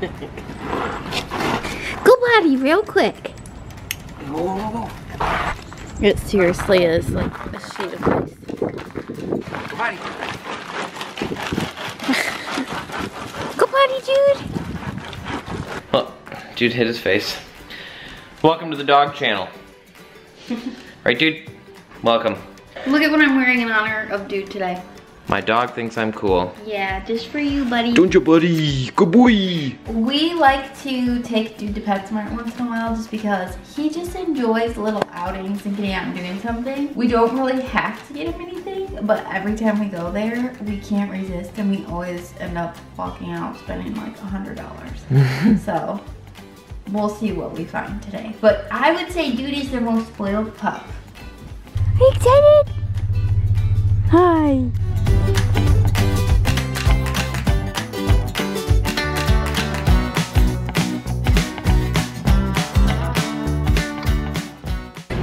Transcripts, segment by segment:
Go potty real quick. Go. It seriously is like a sheet of ice. Go potty. Go potty, Jude. Look, Jude hit his face. Welcome to the dog channel. Right, Dude? Welcome. Look at what I'm wearing in honor of Dude today. My dog thinks I'm cool. Yeah, just for you, buddy. Don't you, buddy? Good boy. We like to take Dude to PetSmart once in a while just because he just enjoys little outings and getting out and doing something. We don't really have to get him anything, but every time we go there, we can't resist and we always end up walking out spending like $100. So, we'll see what we find today. But I would say Dude is the most spoiled pup. Are you excited? Hi.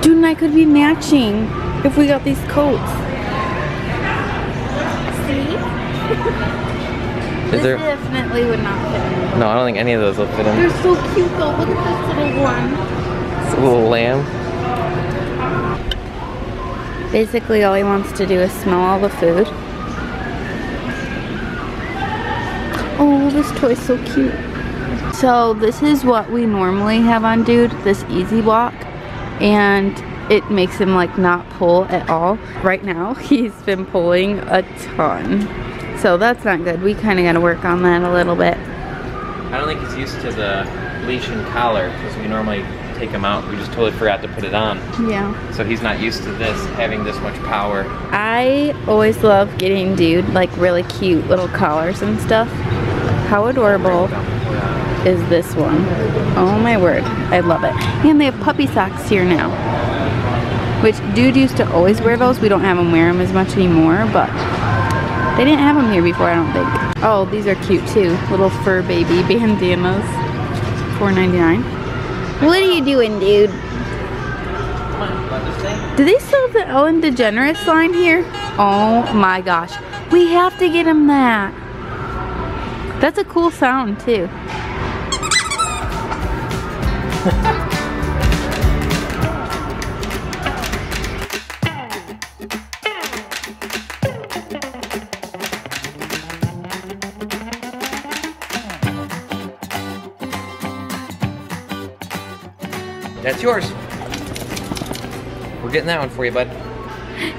Dude and I could be matching if we got these coats. See? This definitely would not fit in. No, I don't think any of those will fit in. They're so cute though. Look at this little one. It's a little lamb. Basically, all he wants to do is smell all the food. Oh, this toy's so cute. So this is what we normally have on Dude, this easy walk, and it makes him like not pull at all. Right now, he's been pulling a ton. So that's not good. We kind of got to work on that a little bit. I don't think he's used to the leash and collar because we normally take him out. We just totally forgot to put it on. Yeah. So he's not used to this, having this much power. I always love getting Dude like really cute little collars and stuff. How adorable is this one? Oh my word, I love it. And they have puppy socks here now, which Dude used to always wear those. We don't have him wear them as much anymore, but they didn't have them here before, I don't think. Oh, these are cute too. Little fur baby bandanas, $4.99. What are you doing, Dude? Do they still have the Ellen DeGeneres line here? Oh my gosh. We have to get him that. That's a cool sound, too. That's yours. We're getting that one for you, bud.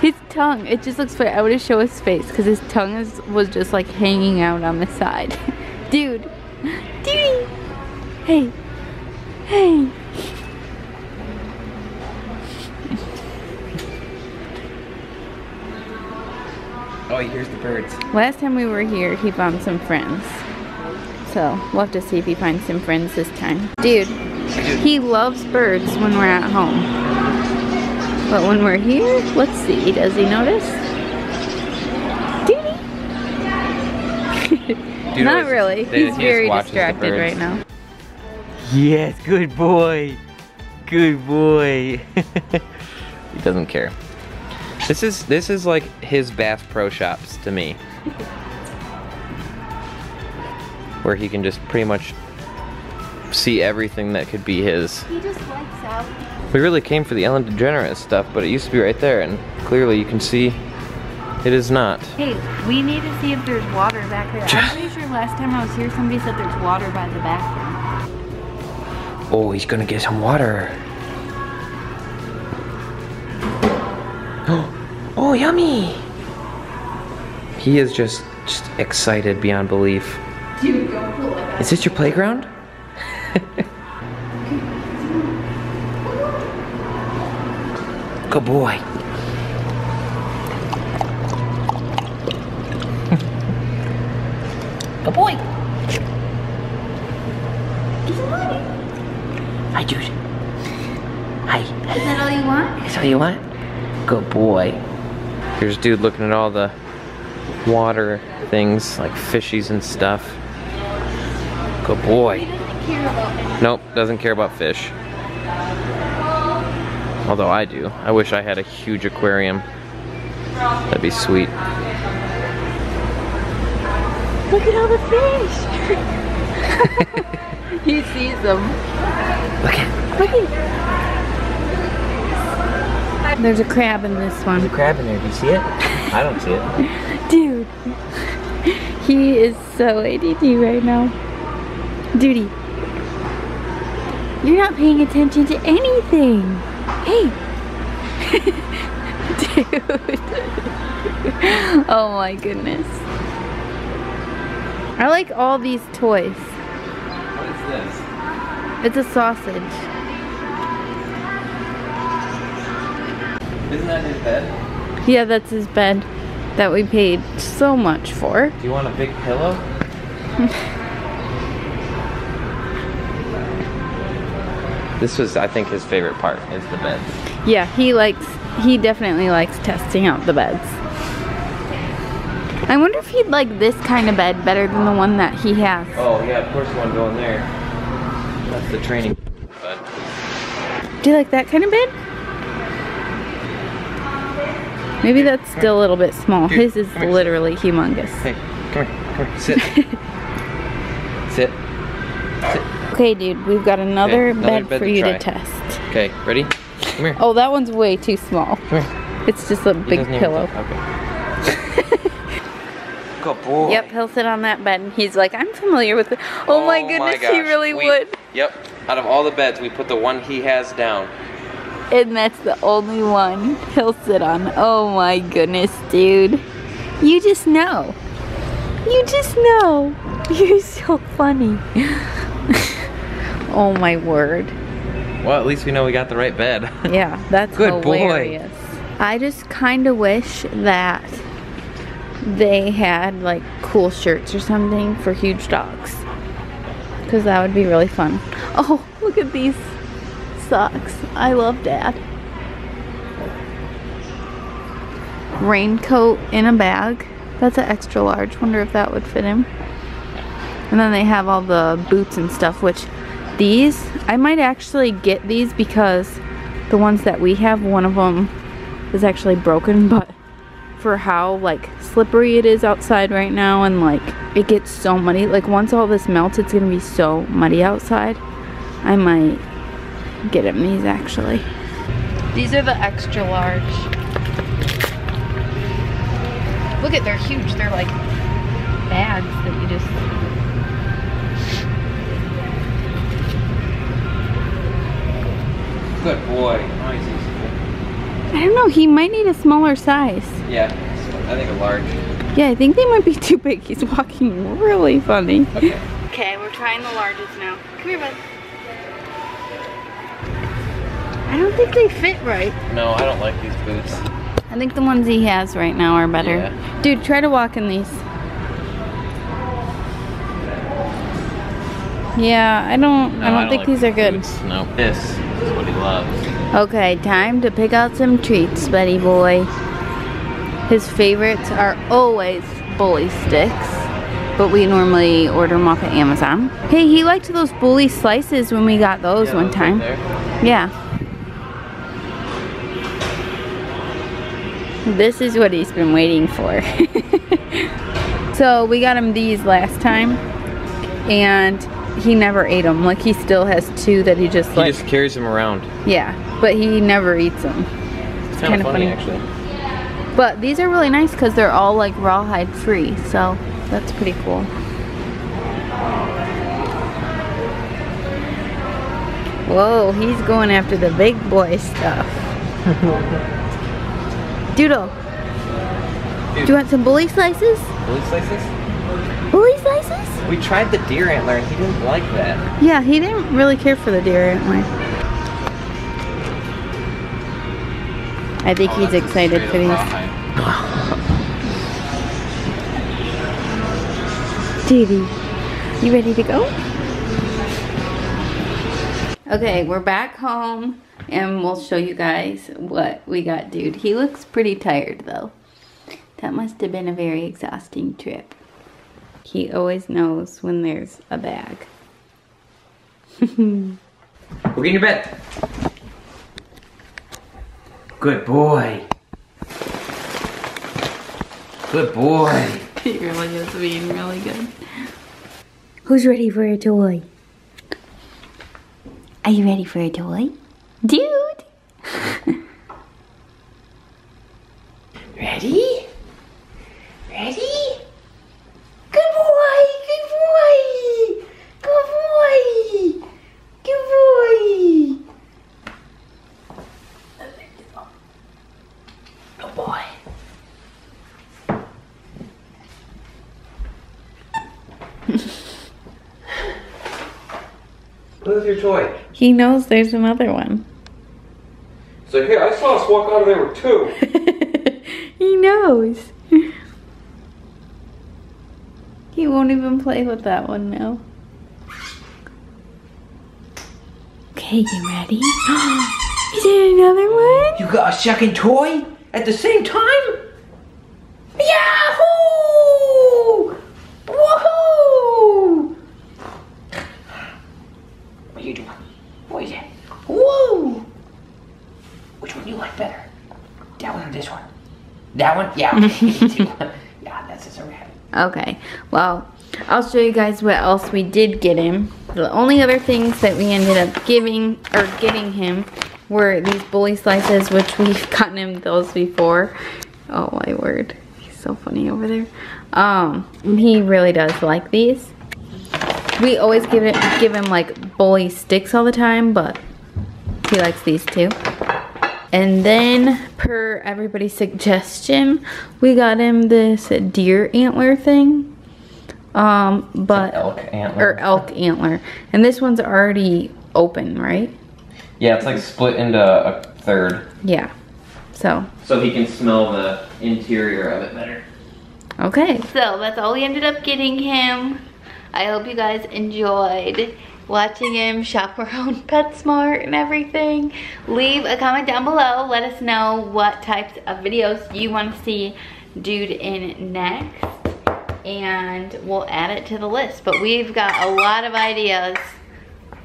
His tongue, it just looks funny. I want to show his face because his tongue was just like hanging out on the side. Dude. Dude. Hey. Hey. Oh, he hears the birds. Last time we were here, he found some friends. So, we'll have to see if he finds some friends this time. Dude. He loves birds when we're at home. But when we're here, let's see, does he notice? Dude, not really. He's very distracted right now. Yes, good boy. Good boy. He doesn't care. This is like his Bass Pro Shops to me. Where he can just pretty much see everything that could be his. He just likes out. We really came for the Ellen DeGeneres stuff, but it used to be right there, and clearly you can see it is not. Hey, we need to see if there's water back there. I'm pretty sure last time I was here, somebody said there's water by the bathroom. Oh, he's gonna get some water. Oh, yummy! He is just excited beyond belief. Dude, don't pull it back. Is this your playground? Good boy. Good boy. Hi, Jude. Hi. Is that all you want? That's all you want? Good boy. Here's Dude looking at all the water things, like fishies and stuff. Good boy. Nope, doesn't care about fish. Although I do. I wish I had a huge aquarium. That'd be sweet. Look at all the fish! He sees them. Look at him. There's a crab in this one. There's a crab in there. Do you see it? I don't see it. Dude. He is so ADD right now. Duty. You're not paying attention to anything. Hey. Dude. Oh my goodness. I like all these toys. What is this? It's a sausage. Isn't that his bed? Yeah, that's his bed that we paid so much for. Do you want a big pillow? This was, I think, his favorite part, is the bed. Yeah, he definitely likes testing out the beds. I wonder if he'd like this kind of bed better than the one that he has. Oh yeah, of course you want to go in there. That's the training bed. Do you like that kind of bed? Maybe that's still a little bit small. Dude, his is literally humongous. Hey, come here, sit. Sit. Sit. Okay dude, we've got another bed for you to test. Okay, ready? Come here. Oh, that one's way too small. Come here. It's just a big pillow. Good boy. Yep, he'll sit on that bed and he's like, I'm familiar with it. Oh my goodness, he really would. Yep, out of all the beds, we put the one he has down. And that's the only one he'll sit on. Oh my goodness, dude. You just know. You just know. You're so funny. Oh my word. Well, at least we know we got the right bed. Yeah, that's good hilarious. Boy. I just kind of wish that they had like cool shirts or something for huge dogs, because that would be really fun. Oh, look at these socks. I love Dad. Raincoat in a bag. That's an extra large. Wonder if that would fit him. And then they have all the boots and stuff, which these, I might actually get these because the ones that we have, one of them is actually broken, but for how like slippery it is outside right now, and like it gets so muddy, like once all this melts it's gonna be so muddy outside. I might get him these actually. These are the extra large. Look at, they're huge. They're like bags that you just... Good boy. Nice. I don't know, he might need a smaller size. Yeah, I think a large. Yeah, I think they might be too big. He's walking really funny. Okay. Okay, we're trying the larges now. Come here, bud. I don't think they fit right. No, I don't like these boots. I think the ones he has right now are better. Yeah. Dude, try to walk in these. Yeah, I don't think these are good. No, this is what he loves. Okay, time to pick out some treats, buddy boy. His favorites are always bully sticks, but we normally order them off of Amazon. Hey, he liked those bully slices when we got those one time. Yeah. This is what he's been waiting for. So we got him these last time, and he never ate them. Like, he still has two that he just like... He just carries them around. Yeah, but he never eats them. It's kind of funny, actually. But these are really nice because they're all like rawhide free, so that's pretty cool. Whoa, he's going after the big boy stuff. Doodle. Dude. Do you want some bully slices? Bully slices? Bully slices? We tried the deer antler and he didn't like that. Yeah, he didn't really care for the deer antler. I think he's excited for these. Diddy, you ready to go? Okay, we're back home and we'll show you guys what we got, dude. He looks pretty tired though. That must have been a very exhausting trip. He always knows when there's a bag. Go get your bed. Good boy. Good boy. He really is being really good. Who's ready for a toy? Are you ready for a toy? Dude! Ready? Ready? Good boy! Good boy! Good boy! Good boy! Good boy! Where's your toy? He knows there's another one. So here, I saw us walk out of there with two. He knows. He won't even play with that one now. Okay, you ready? Is there another one? You got a second toy at the same time? Yahoo! Woohoo! What are you doing? What is that? Whoa! Which one do you like better? That one or this one? That one? Yeah. Yeah, that's just a rabbit. Okay, well, I'll show you guys what else we did get him. The only other things that we ended up getting him were these bully slices, which we've gotten him those before. Oh my word, he's so funny over there. He really does like these. We always give him like bully sticks all the time, but he likes these too. And then, per everybody's suggestion, we got him this deer antler thing. But elk antler. Or elk antler. And this one's already open, right? Yeah, it's like split into a third. Yeah. So he can smell the interior of it better. Okay. So that's all we ended up getting him. I hope you guys enjoyed watching him shop around PetSmart and everything. Leave a comment down below. Let us know what types of videos you want to see Dude in next, and we'll add it to the list. But we've got a lot of ideas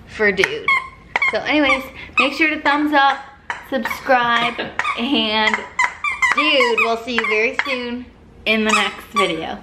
for Dude. So anyways, make sure to thumbs up, subscribe, and Dude, we'll see you very soon in the next video.